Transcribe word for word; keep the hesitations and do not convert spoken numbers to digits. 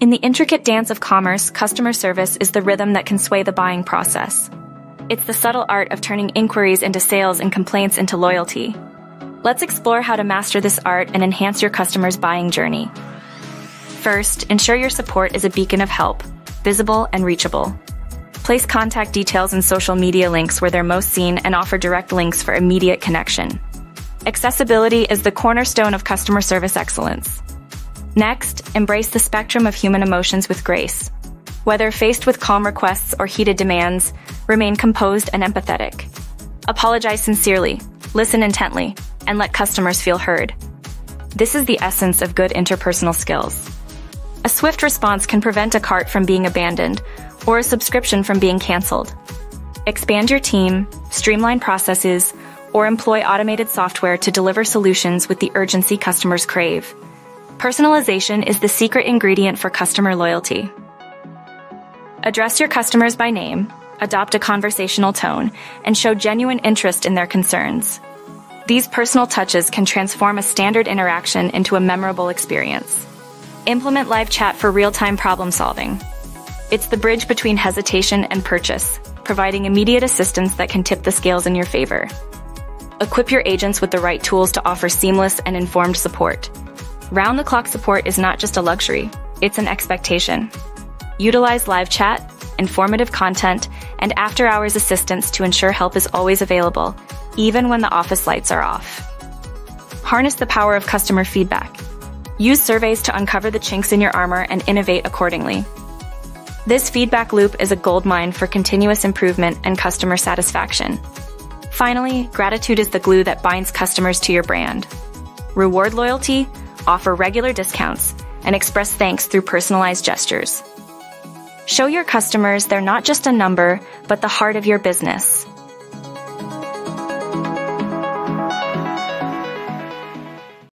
In the intricate dance of commerce, customer service is the rhythm that can sway the buying process. It's the subtle art of turning inquiries into sales and complaints into loyalty. Let's explore how to master this art and enhance your customer's buying journey. First, ensure your support is a beacon of help, visible and reachable. Place contact details and social media links where they're most seen and offer direct links for immediate connection. Accessibility is the cornerstone of customer service excellence. Next, embrace the spectrum of human emotions with grace. Whether faced with calm requests or heated demands, remain composed and empathetic. Apologize sincerely, listen intently, and let customers feel heard. This is the essence of good interpersonal skills. A swift response can prevent a cart from being abandoned, or a subscription from being canceled. Expand your team, streamline processes, or employ automated software to deliver solutions with the urgency customers crave. Personalization is the secret ingredient for customer loyalty. Address your customers by name, adopt a conversational tone, and show genuine interest in their concerns. These personal touches can transform a standard interaction into a memorable experience. Implement live chat for real-time problem solving. It's the bridge between hesitation and purchase, providing immediate assistance that can tip the scales in your favor. Equip your agents with the right tools to offer seamless and informed support. Round-the-clock support is not just a luxury, it's an expectation. Utilize live chat, informative content, and after-hours assistance to ensure help is always available, even when the office lights are off. Harness the power of customer feedback. Use surveys to uncover the chinks in your armor and innovate accordingly. This feedback loop is a goldmine for continuous improvement and customer satisfaction. Finally, gratitude is the glue that binds customers to your brand. Reward loyalty, offer regular discounts, and express thanks through personalized gestures. Show your customers they're not just a number, but the heart of your business.